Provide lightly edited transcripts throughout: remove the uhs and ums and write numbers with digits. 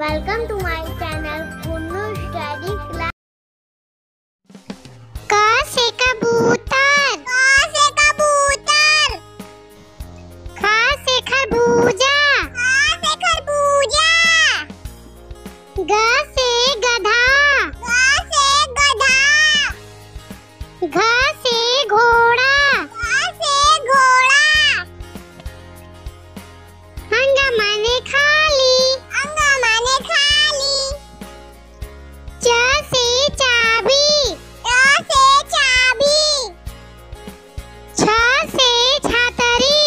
Welcome to my channel Kunnu study class. क से कबूतर, ख से खरबूजा, ग से गधा, घ से घोड़ा। अंग माने खाली। च से चाबी, छ से छतरी।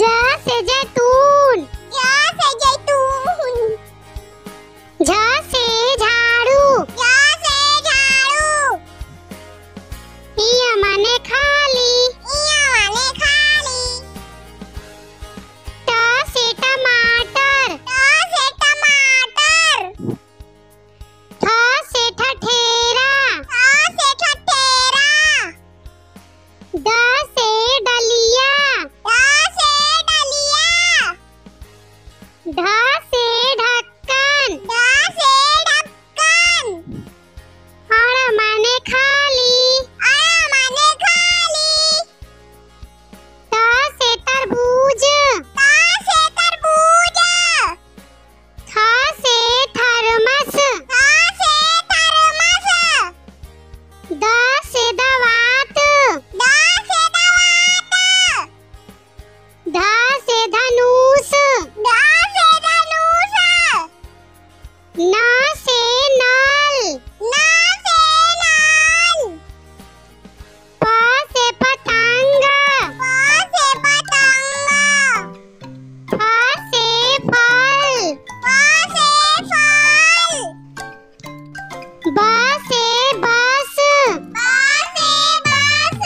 ज से जैतून, झ से झाड़ू। इ माने खाली। ट से टमाटर, ठ से ठठेरा। ड से डलिया, ढ से ढक्कन। ड़ माने खाली। ट से तरबूज, ट से तरबूज। थ से थर्मस, थ से थर्मस। द से दावत, द से दावत। ध से धनुष, ध से धनुष। न से नल, न से नल। प से पतंग, प से पतंग। फ से फल, फ से फल। ब से बस, ब से बस।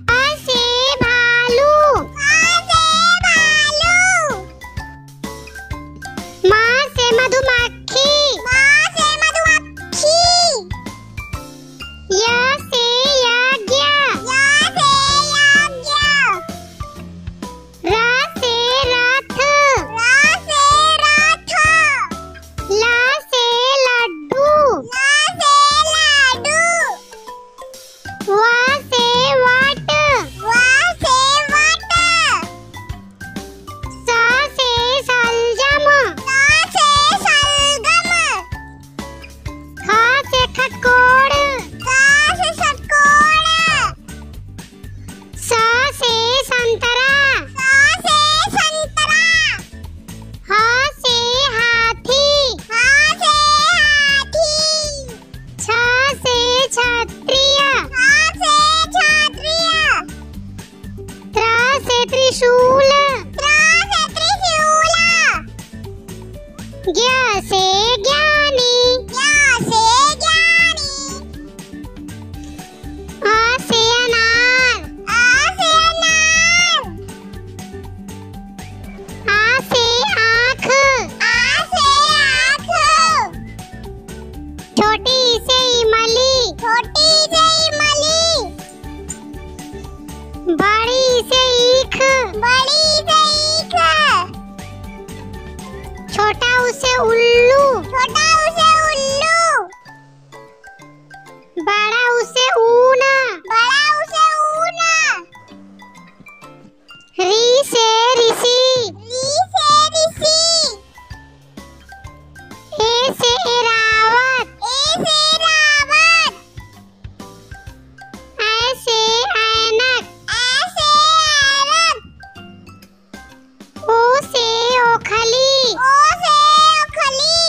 भ से भालू, भ से भालू। म से मधुमक्खी, य से यज्ञ, य से यज्ञ। र से रथ, र से रथ। ल से लड्डू, ल से लाडू। व से वट, व से वट। स से सलजम, स से सलगम। ख से खटकोड़, ख से खटकोड़। स से संतरा, स से संतरा। ह से हाथी, ह से हाथी। छ से छतरिया, थ से छतरिया। त्र से त्रिशूल, त्र से त्रिशूल। ज्ञ से ज्ञानी, ज्ञ से ज्ञानी। अ से अनार, अ से अनार। आ से आँख, आ से आँख। छोटी से इमली, छोटी से इमली। बड़ी से ईख, बड़ी से ईख। छोटा उसे उल्लू, छोटा उसे उल्लू। बड़ा उसे ऊना, बड़ा उसे ऊना। ऋ से ऋषि, ऋ से ऋषि। ए से एरावत, ए से रावत। ऐ से ऐनक, ऐ से ऐनक। ओ से ओखली, ओ से ओखली।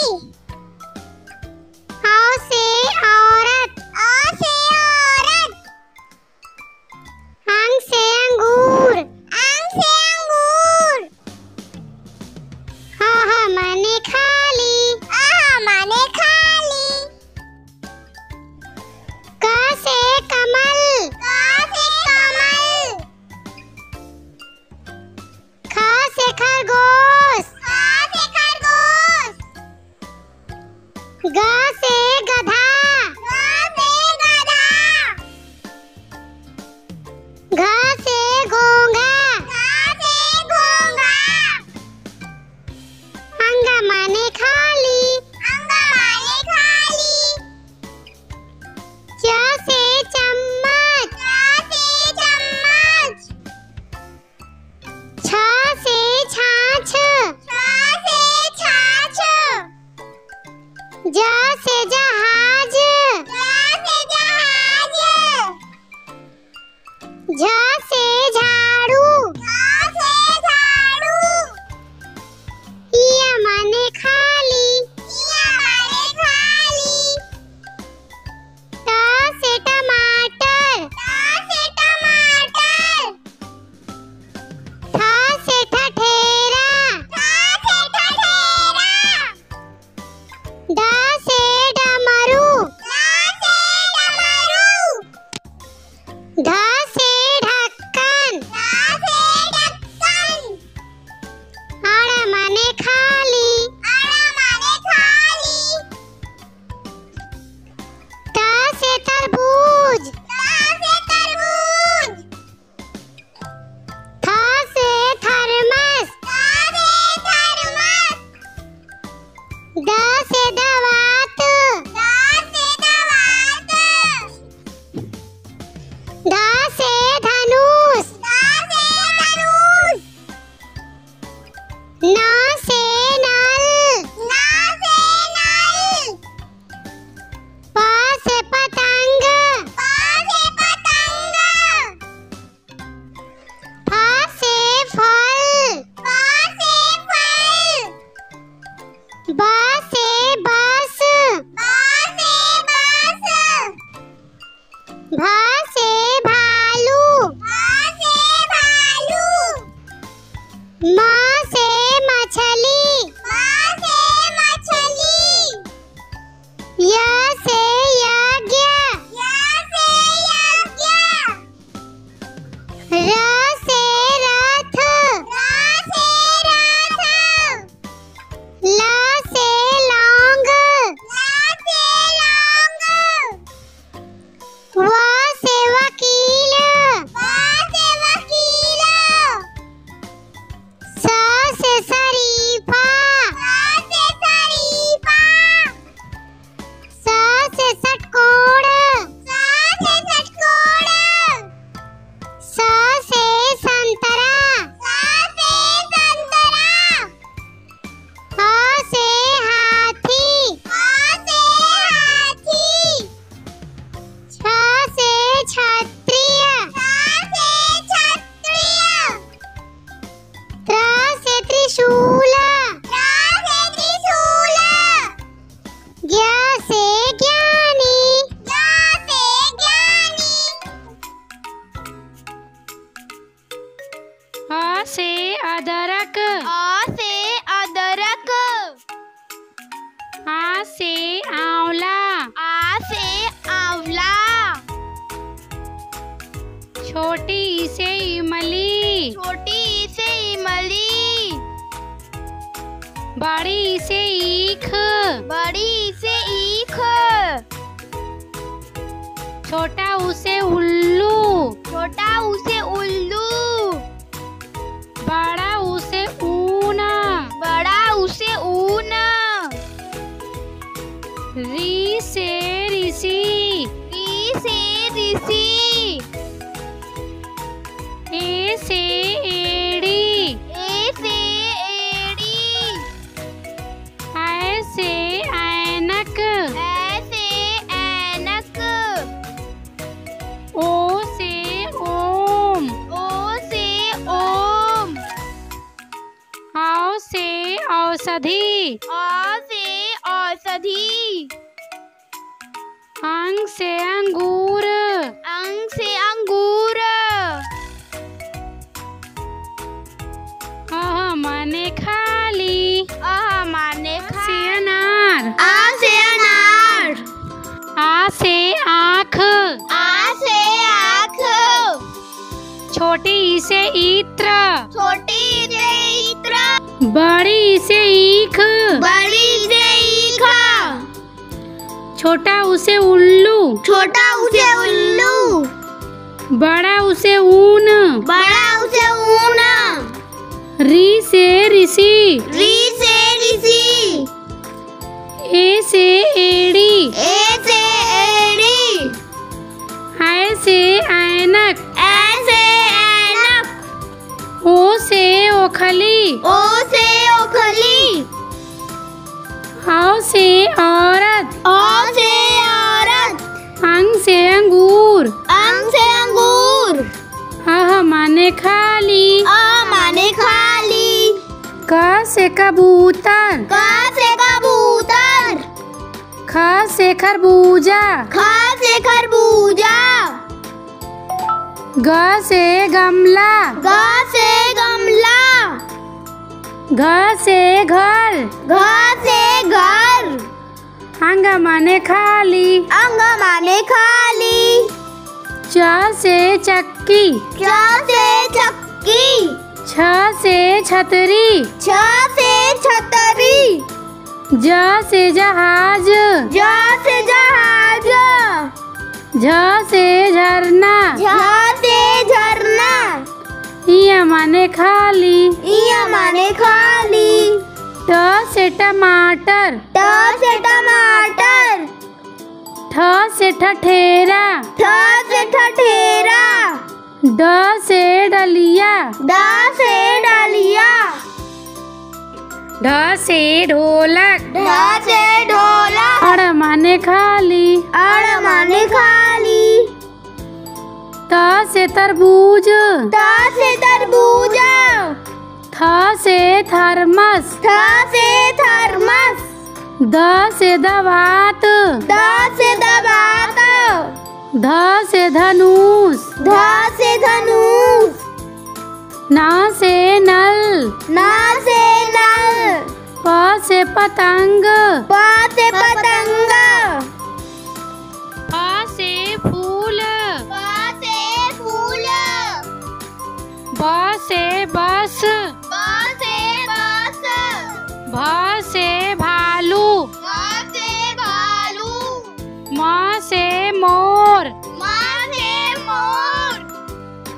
औ से औरत, औ से औरत। अंग से अंगूर, अंग से अंगूर। ह माने खाली, अ माने खाली। क से कमल, क से कमल। ख से खरगोश, ख से खरगोश।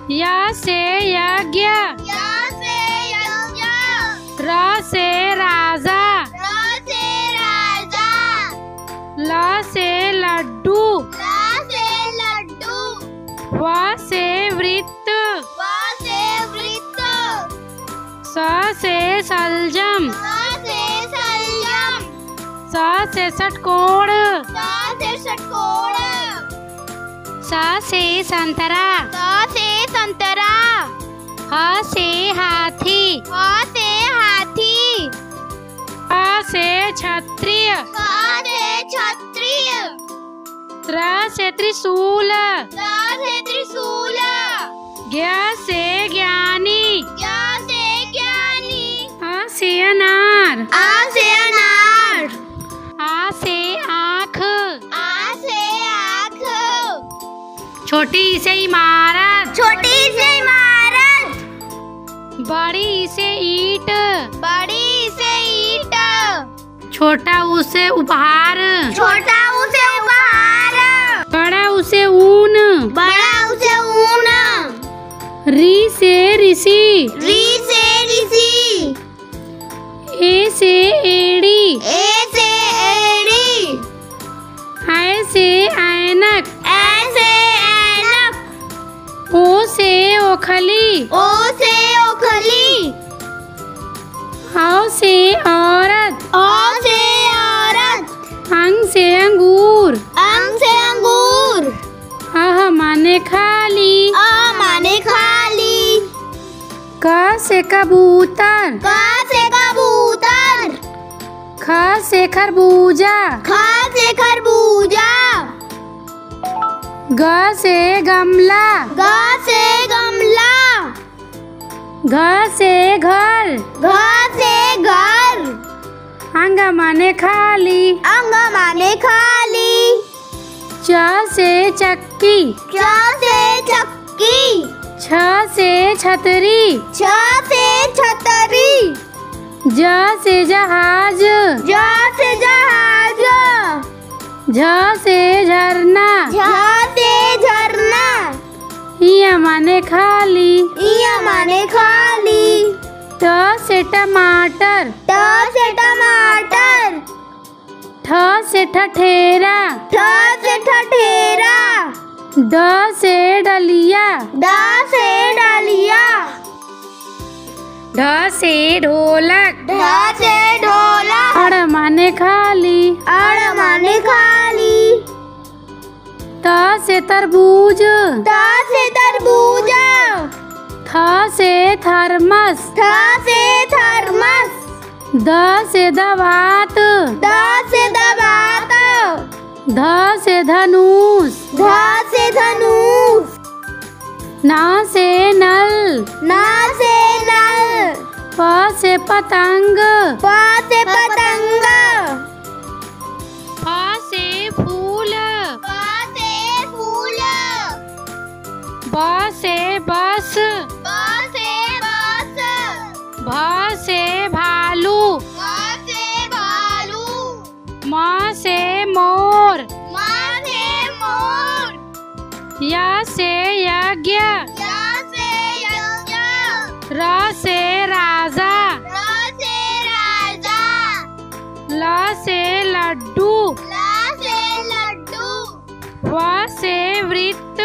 या से यज्ञ, सलजम से षटकोण से संतरा हाथी क्षत्रिय त्रिशूल से ज्ञानी अनार आ से आँख छोटी से इमारत बड़ी से ईट छोटा उसे उपहार बड़ा उसे ऊन ऋषि ए से एड़ी ऐ से ऐनक ओ से ओखली औ से औरत अंग से अंगूर अह माने खाली का से कबूतर खा से खरबूजा ग से गमला घ से घर अंग माने खाली च से चक्की छ से छतरी ज से जहाज झ से झरना इया माने खाली ट से टमाटर ठ से ठठेरा ड से डलिया ढ से ढोलक अड़ माने खाली त से तरबूजा थ से थर्मस द से दवात ध से धनुष न से नल प से पतंग फ से फूल ब से बस भ से भालू म से मोर य से यज्ञ र से राजा ल से लड्डू व से वृत्त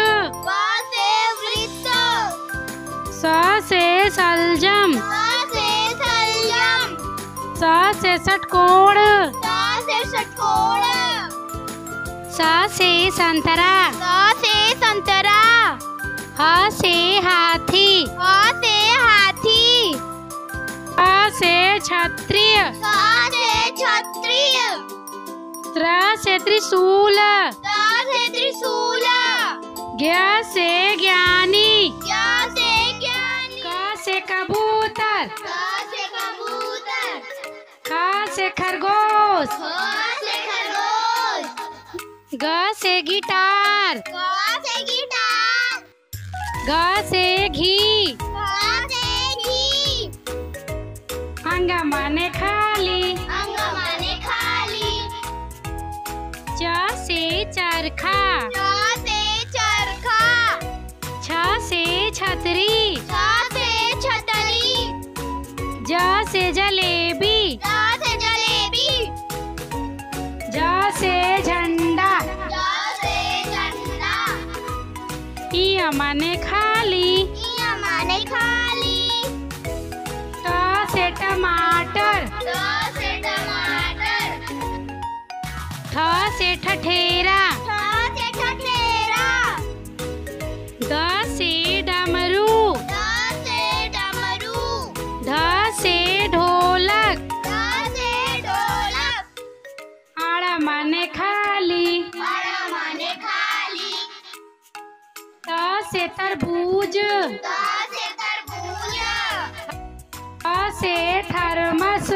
स से सलजम स से षटकोण स से संतरा ह से हाथी ख से क्षत्रिय त्र से त्रिशूल ज्ञ से ज्ञानी क से कबूतर ख से खरगोश ग से गिटार ग से घी अंग माने खाली च से चरखा छ से छतरी ज से जलेबी ज से झंडा इया माने खाली ट से जेठा ठेरा, ध से डमरू, ढोलक, आड़ा माने खाली, त से तरबूज, थर्मस,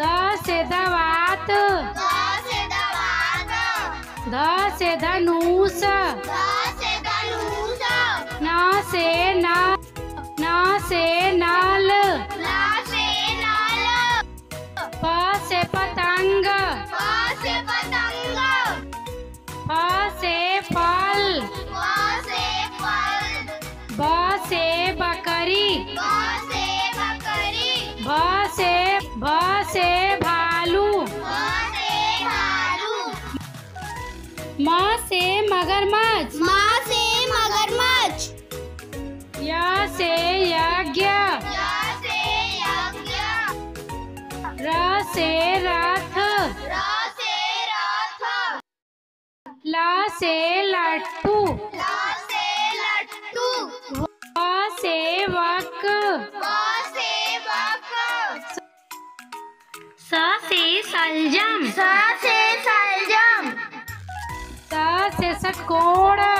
ध से धनुष, न से नाल, प से पतंग, फ से फल, ब से बकरी, भ से भालू, म से मगरमच्छ, य से यज्ञ, र से रथ, ल से लट्टू, व से वक, स से सलजम, स से सकोड़ा,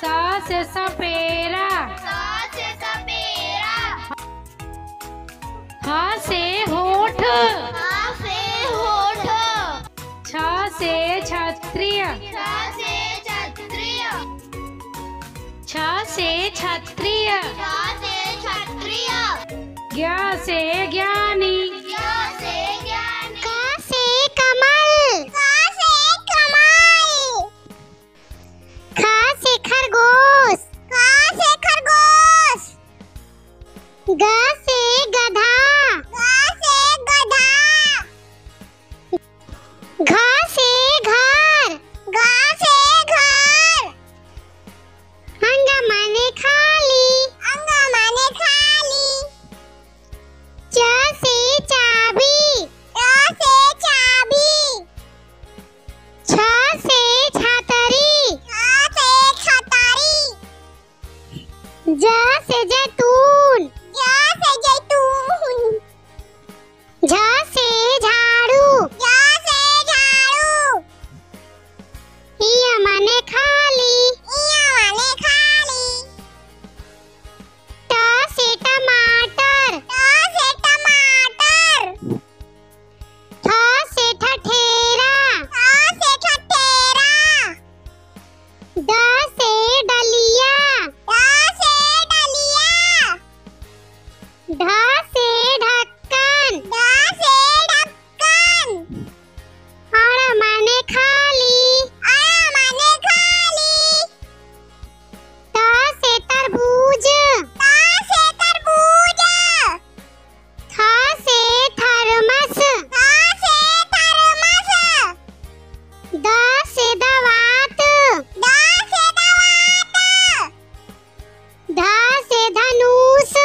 स से सपेरा, ह से होठ, छ से छत्रिय, छ से छत्रिय, ज्ञ से ज्ञानी, ख से कमल, ख से खरगोश, ग से गधा, घ से घर, अंग माने खाली, च से चाबी, छ से छतरी, ज से जैतून, झ से झाड़ू, इ माने खाली, ट से टमाटर, ठ से ठठेरा, ड से डलिया, ढ से ढक्कन, अ माने खाली, त से तरबूज, थ से थर्मस, ध से धनुष,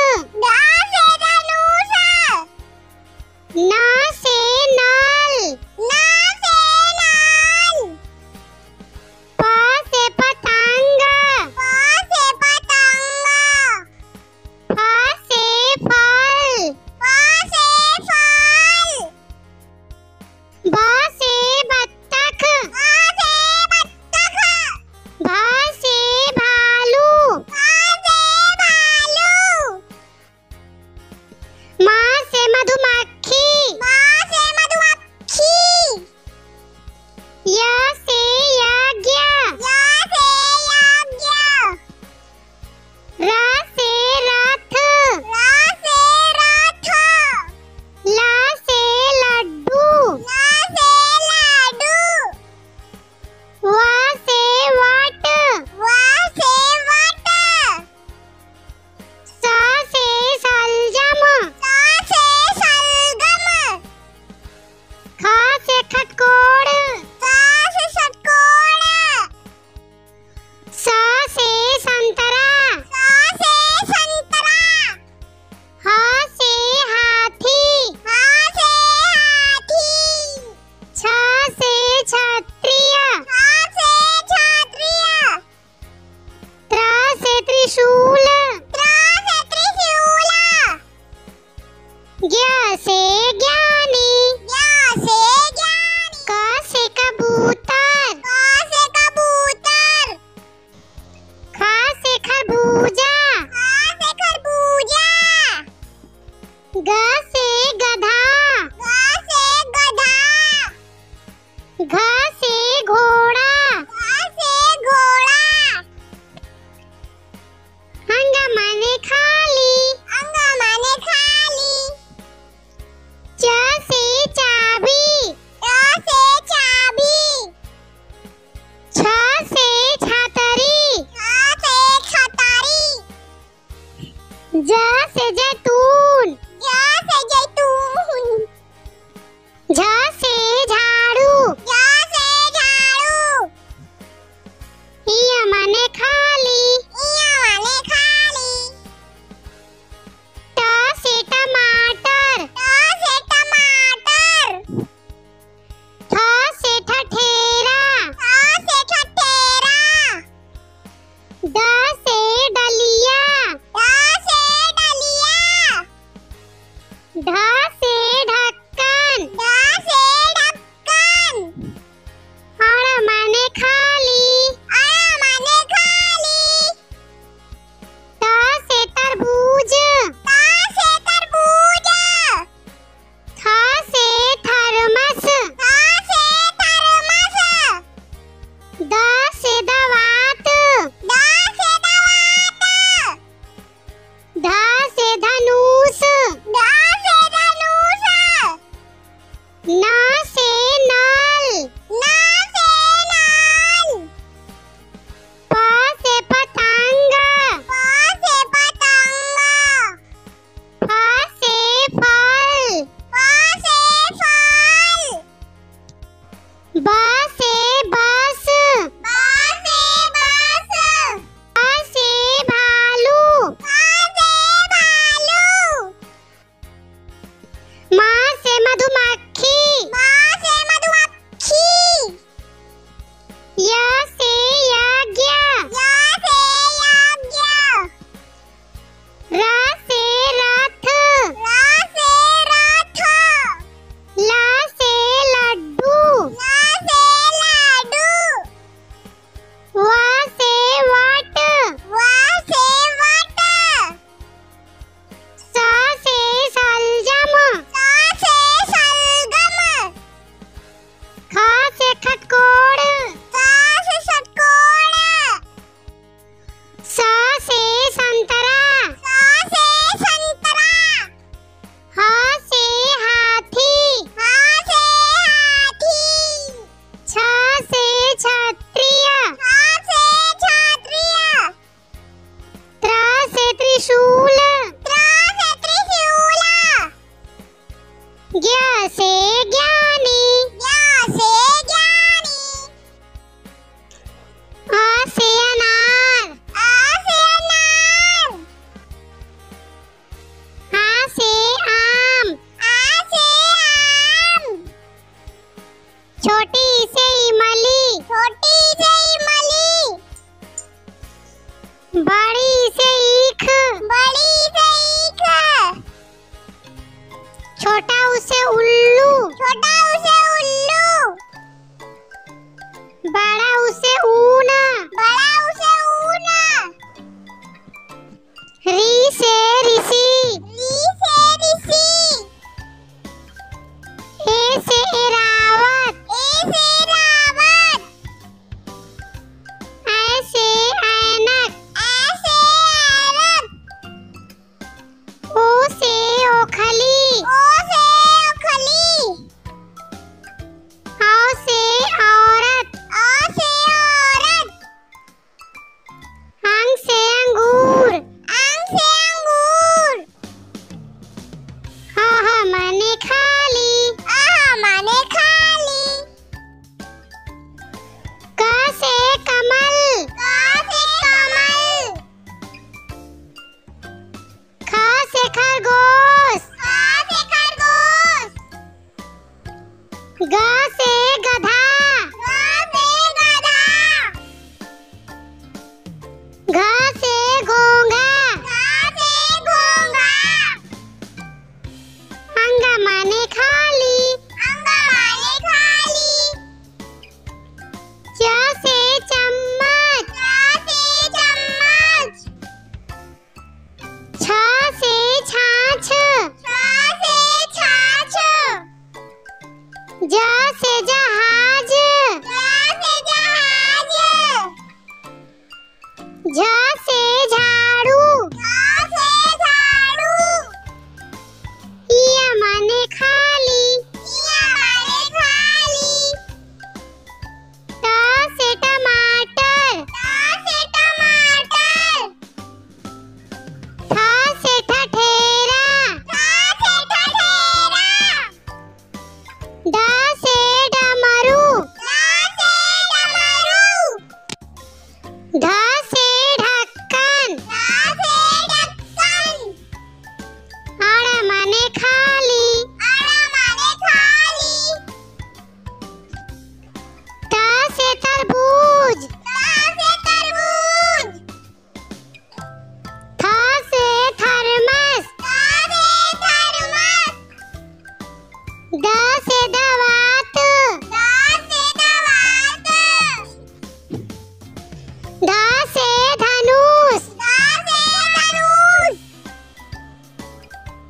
ज से झाड़ू, इया माने खाली, ट से टमाटर, ठ से ठठेरा, ड से डलिया, ढ से ढक्कन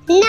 च से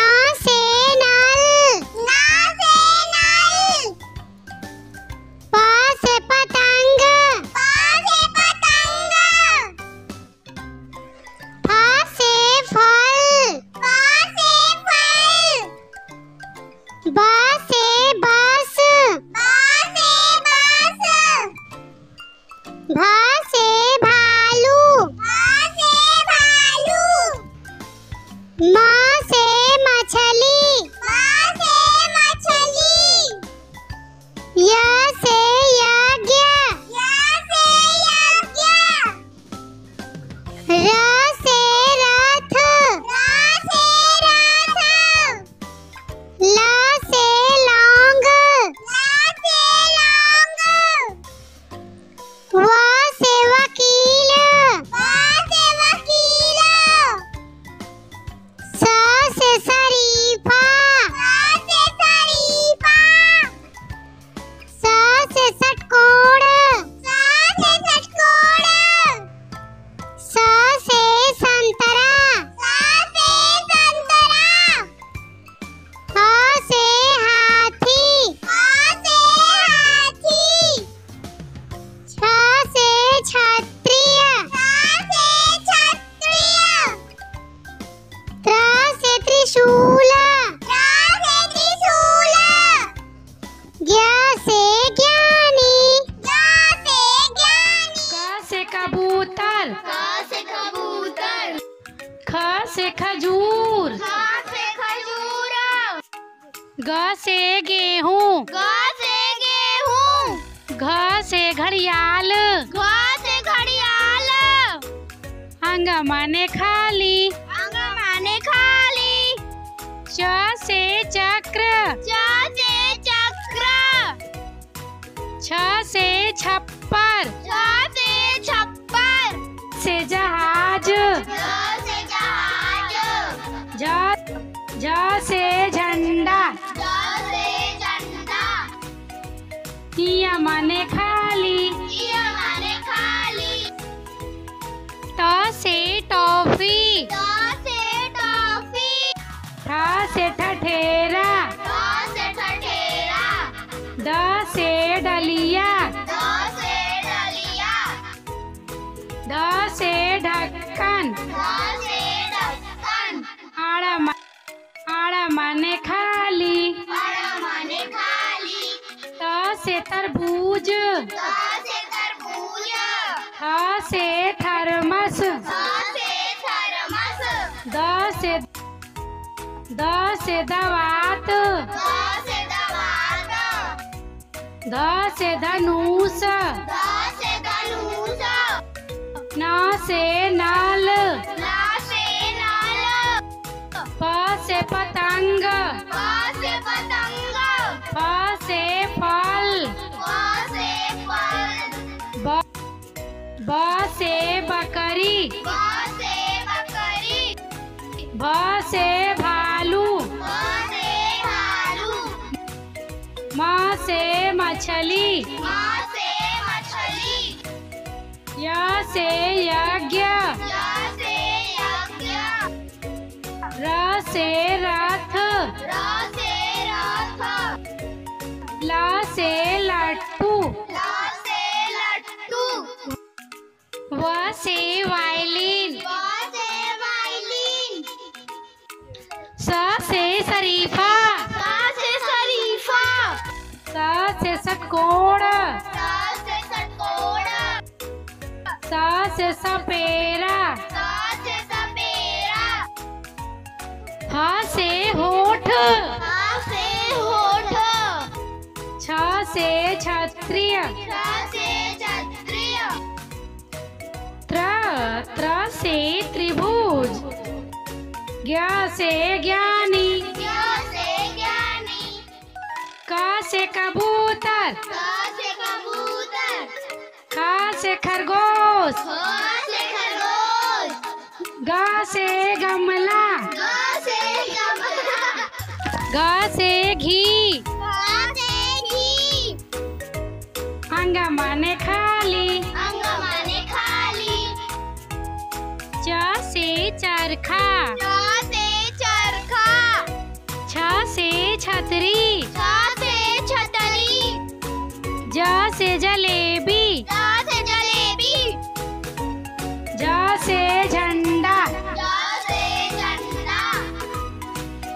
चरखा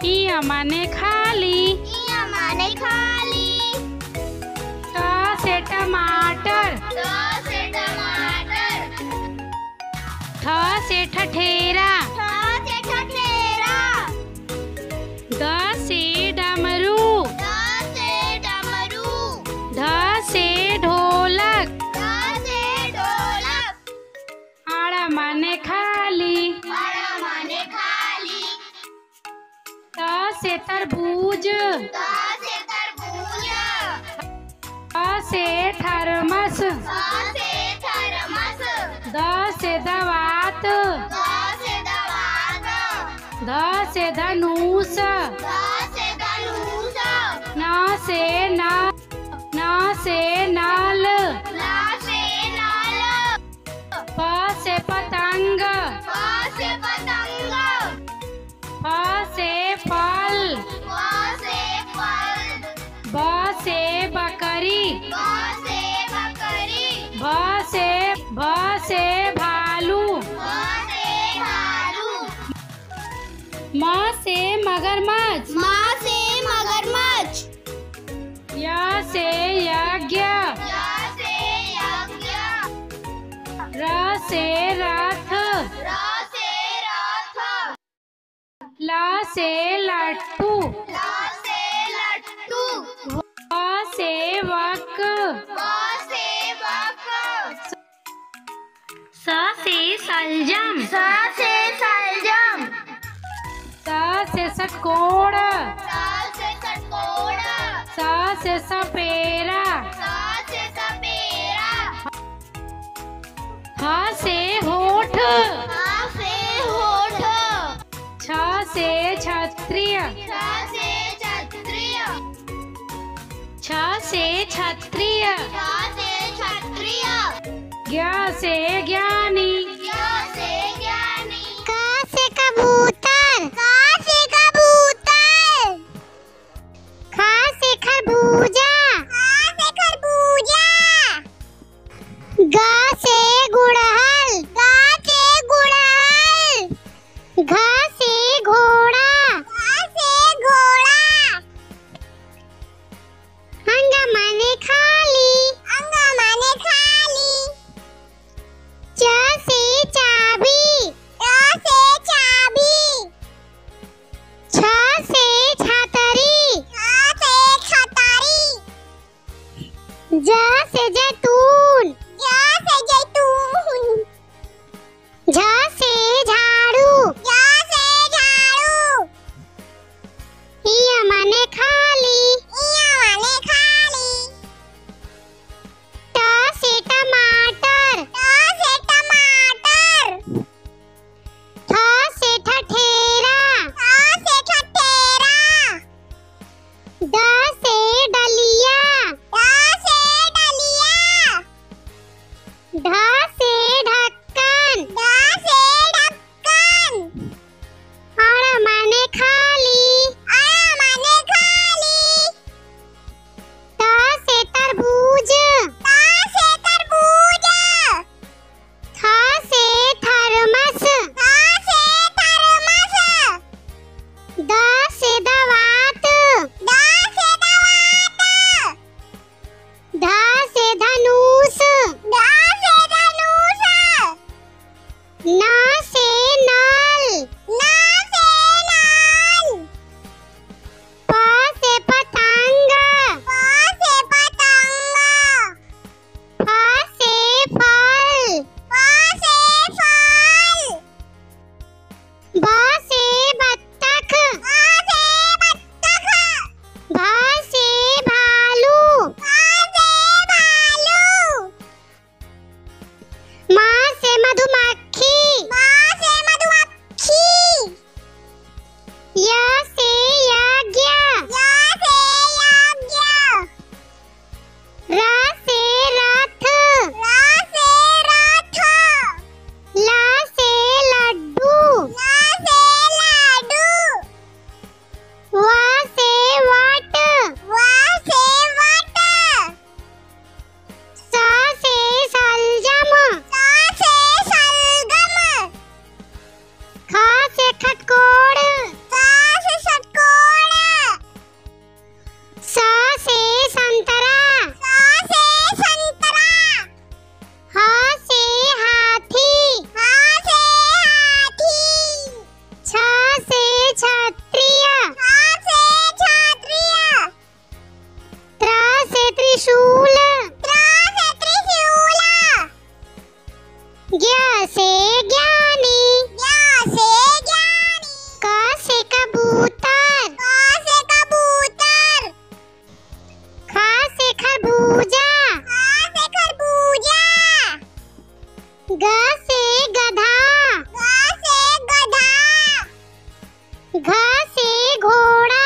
इमाने खाली, इमाने खाली। थ से टमाटर। ठ से ठठेरा। ड से डमरू। ढ से ढोलक। ड़ माने खाली। त से तरबूज। थ से थर्मस। द से दवात। ध से धनुष। न से नल। प से पतंग। फ से फल। ब से बकरी। भ से भालू। म से मगरमच्छ। य से यज्ञ। र से रथ। ल से लट्टू। व से वक। स से सलजम। स से षटकोण। स से षटकोण। स से सपेरा। स से सपेरा। ह से होठ। ह से होठ। छ से छत्रिय। छ से छत्रिय। छ से छत्रिय। छ से छत्रिय। ज्ञ से ज्ञानी। ज्ञ से ज्ञानी। क से कबूतर। ख से कबूतर। ख से खरबूजा। ख से खरबूजा। ग से गुड़हल। ग से गुड़हल। घ से घोड़ा। अंग माने खाली। च से चाबी। घ से घोड़ा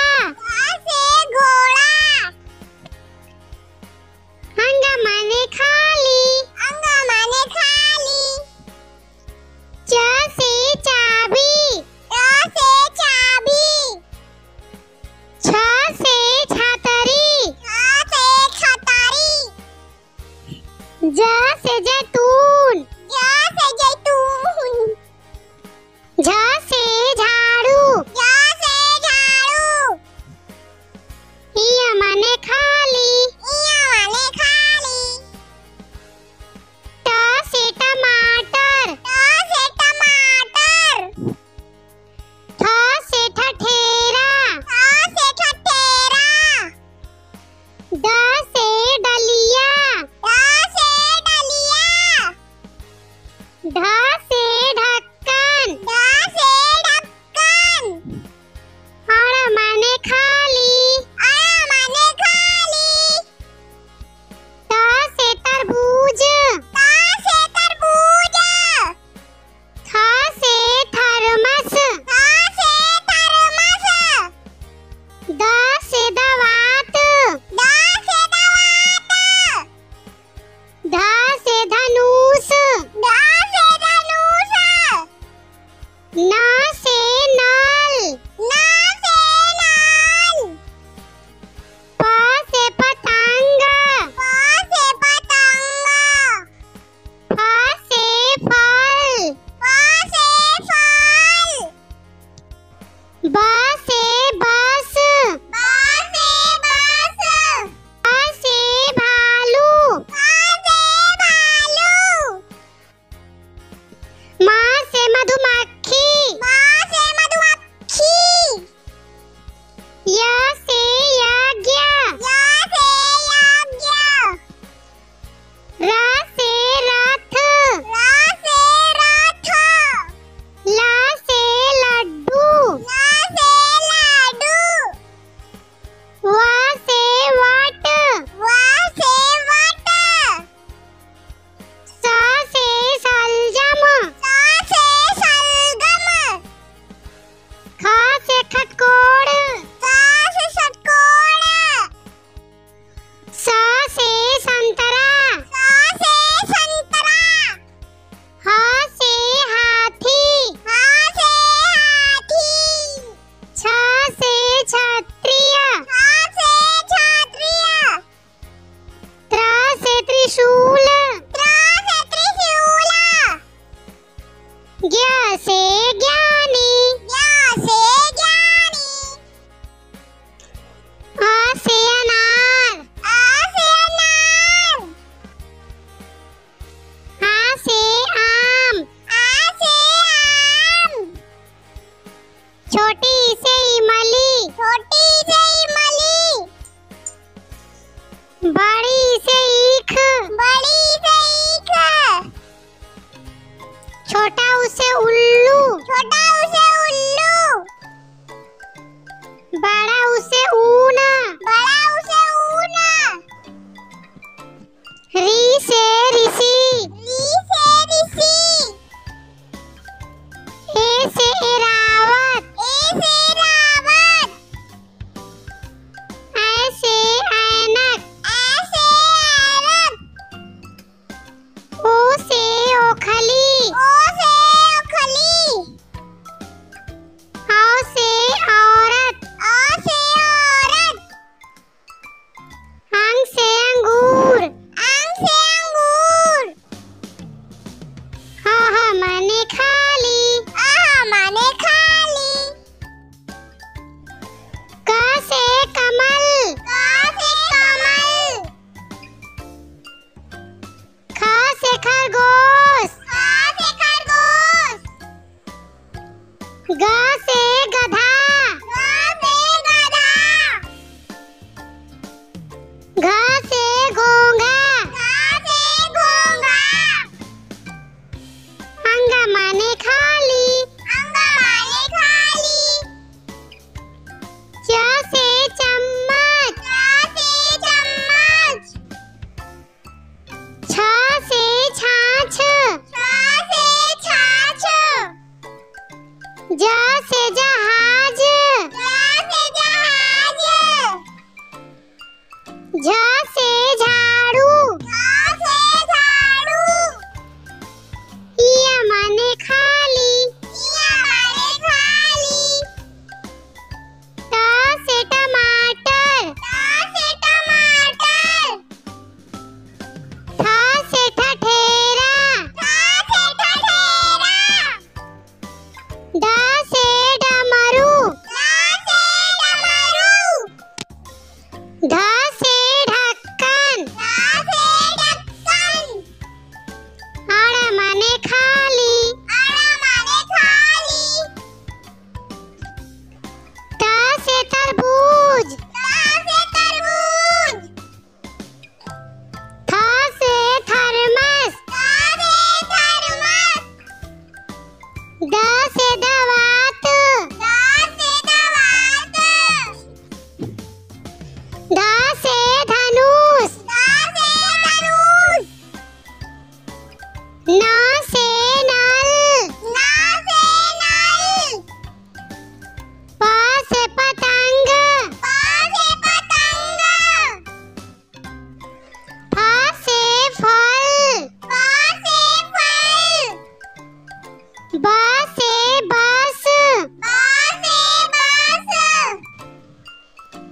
अंग माने खाली च से चाबी छ से छतरी ज से जैतून झ से झाड़ू इ माने खाली ट से टमाटर ठ से ठठेरा ड से डलिया ढ से ढक्कन अ माने खाली त से तरबूज थ से थर्मस द से दवात ध से धनुष न से नल प से पतंग फ से फल ब से बस भ से भालू म से मधुमक्खी य से यज्ञ र से रथ ल से लड्डू ल से लाडू व से वाट स से सलजम स से सलगम ख से खटकोड़ ख से षटकोण स से संतरा स से संतरा ह से हाथी ह से हाथी छ से छत्रिया थ से छत्रिया त्र से त्रिशूल त्र से त्रिशूल ज्ञ से ज्ञानी ज्ञ से ज्ञानी अ से अनार अ से अनार आ से आम अ से आम छोटी से इमली बड़ी से ईख छोटा उसे उल्लू बड़ा उसे ऊन ऋषि ऋषि ए से एरावत ए से रावत ऐ से ऐनक ऐ से ऐनक ओ से ओखली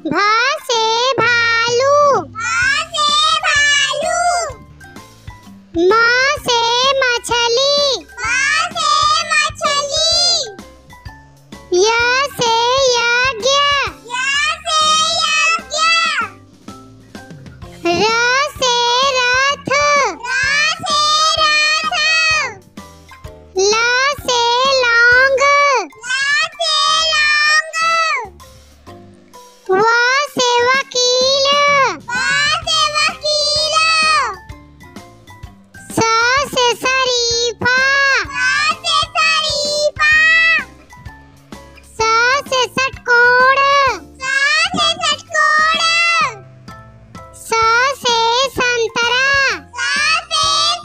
भालू, माँ से मछली, या से यज्ञ, रा से रथ, ला से लौंग, वा से वकील, सा शरीफा, सा से षटकोण, सा संतरा, आ से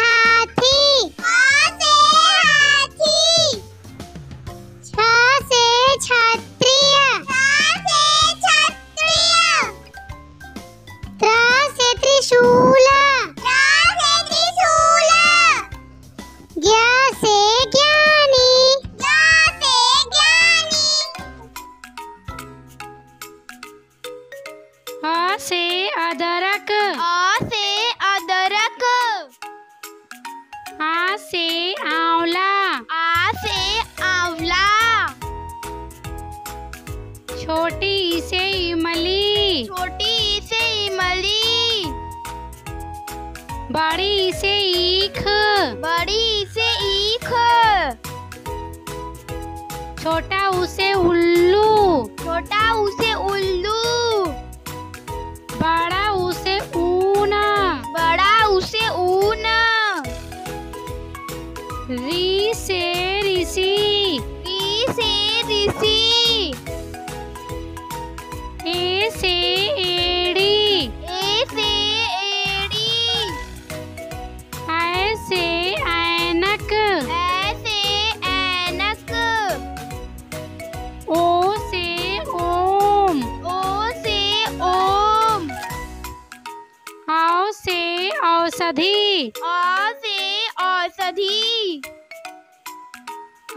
हाथी, सा से क्षत्रिय, त्रा से त्रिशूल, ज्ञा से ज्ञानी, आ से अदरक, आ से आंवला, आ से आंवला, छोटी ई से इमली, छोटी ई से इमली, बड़ी ई से ईख, बड़ी ई से ईख, छोटा ऊ से उल्लू, छोटा ऊ से उल्लू, बड़ा ऊ से ऊन, बड़ा ऊ से ऊन, री से ऋषि, ई से ऋषि, ए से एड़ी, ए से एड़ी, ऐ से ऐनक, ऐ से ऐनक, ओ से ओम, ओ से ओम, औ से औषधि, आ से औषधि,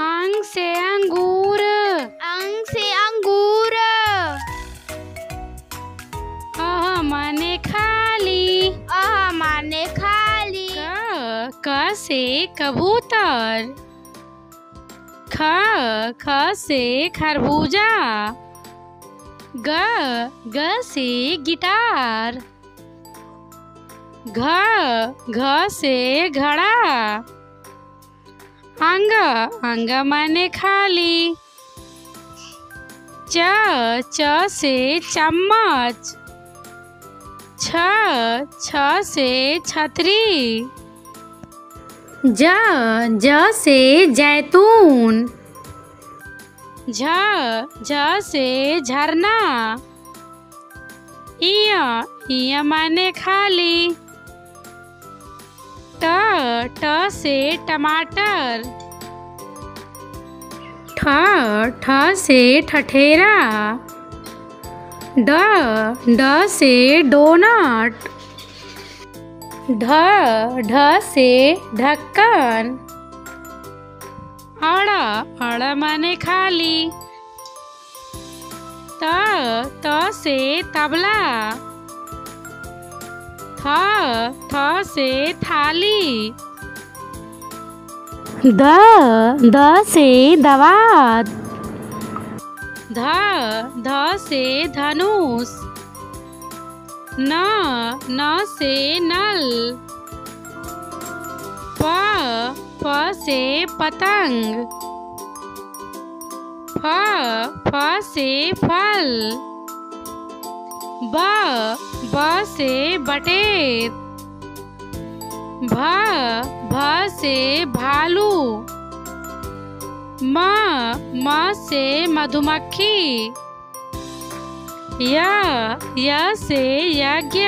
अंग से अंगूर, अंग से अंगूर, अह मने खाली, अह माने खाली, क से कबूतर, ख से खरबूजा, ग से गिटार, घ से घड़ा, अंग माने खाली, च से चम्मच, छ से छतरी, ज से जैतून, झ से झरना, इ माने खाली, ट से टमाटर, ठ से ठठेरा, ड से डोनट, ढ से ढक्कन, अड़ माने खाली, त से तबला, थ से थाली, द से दवात, ध से धनुष, न से नल, प से पतंग, फ से फल, ब से बटेर, भ से भालू, म से मधुमक्खी, य से यज्ञ,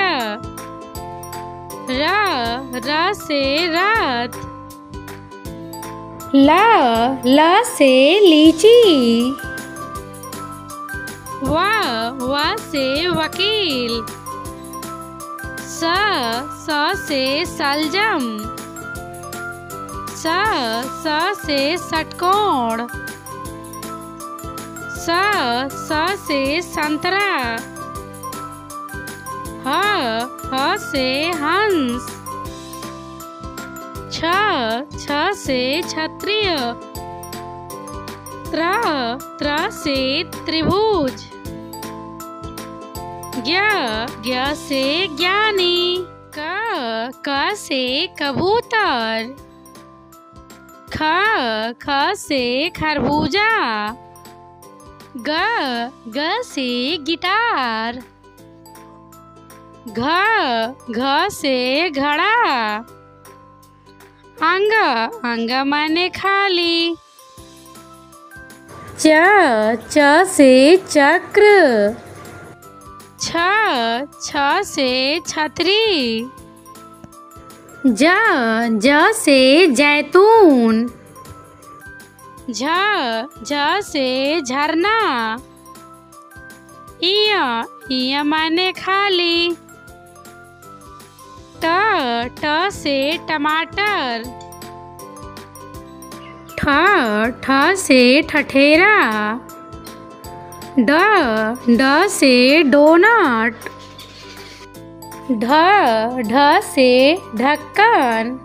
र से रथ, ल से लीची, व से वकील, स से सलजम, स से षटकोण, स स से संतरा। ह ह से हंस। छ छ से क्षत्रिय। त्र त्र से त्रिभुज। ज्ञ ज्ञ से ज्ञानी। क से कबूतर। ख ख से खरबूजा। ग ग से गिटार। घ घ से घड़ा। अंग अंग माने खाली। च च से चक्र। छ छ से छतरी। ज ज से जैतून। झ झ से झरना। इया इया माने खाली। ट ट से टमाटर। ठ ठ से ठठेरा। ड ड से डोनट। ढ ढ से ढक्कन।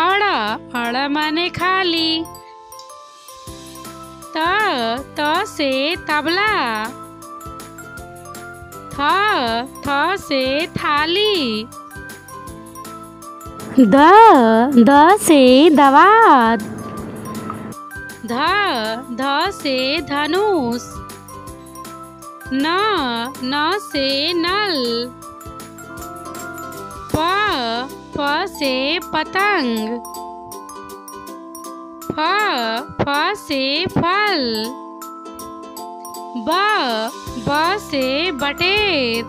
अड़ा अड़ा माने खाली। त से तबला। थ थ से थाली। द द से दवात। ध ध से धनुष। न न से नल। प प से पतंग। फ फ से फल। ब ब से बटेर।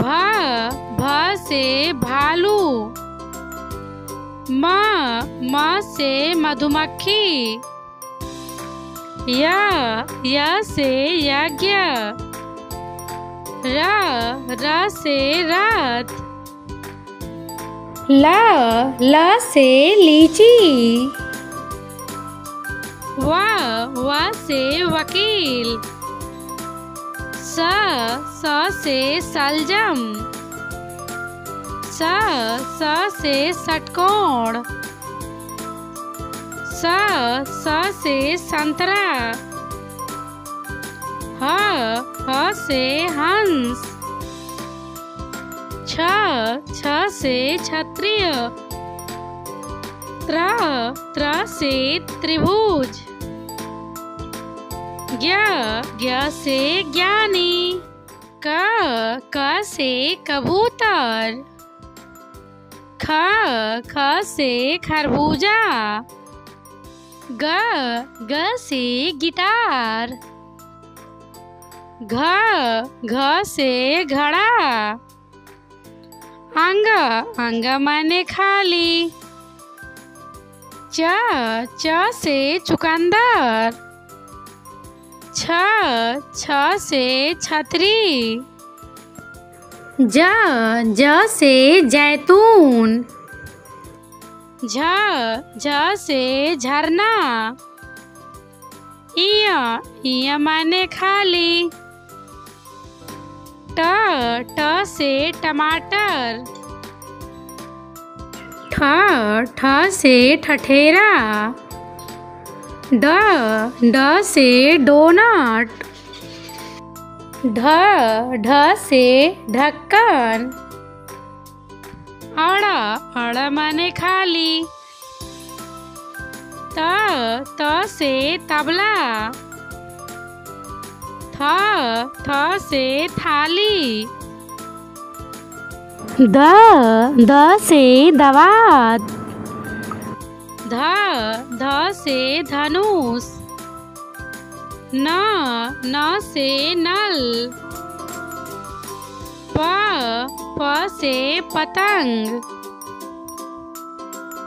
भ भ से भालू। म म से मधुमक्खी। य से यज्ञ। र से रथ। ल से लीची। व से वकील। स से सलजम। स से षटकोण। स से संतरा। ह से हंस। छ से क्षत्रिय। त्र से त्रिभुज। ज्ञ ज्ञ से ज्ञानी। क से कबूतर। ख से खरबूजा। ग से गिटार। घ से घड़ा। अंग अंग माने खाली। च से चुकंदर। छ से छतरी। ज से जैतून। झ झ से झरना। इया इया माने खाली। ट ट से टमाटर। ठ ठ से ठठेरा। ड ड से डोनट। ढ ढ से ढक्कन। अड़ा अड़ा माने खाली। त से तबला। थ से थाली। द से दवात। ध से धनुष। न से नल। प से पतंग।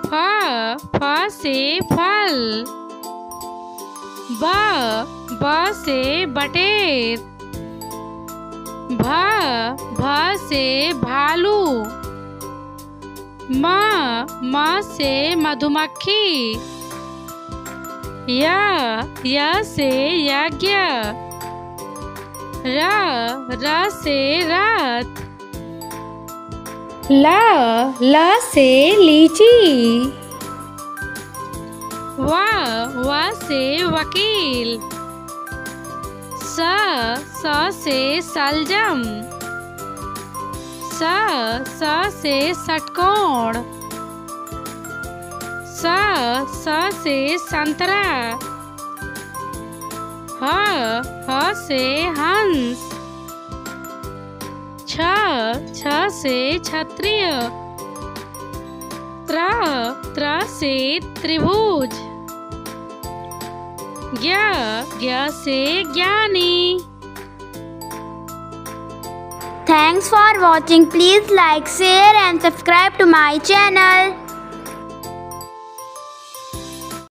फ से फल। ब से बटेर। भ से भालू। म से मधुमक्खी। या से यज्ञ, रा से रात, ला से लीची, वा से वकील, सा से सलजम, सा से षटकोण, सा से संतरा, ह से हंस, छ से क्षत्रिय, त्र से त्रिभुज, ज्ञ से ज्ञानी। Thanks for watching. Please like, share and subscribe to my channel.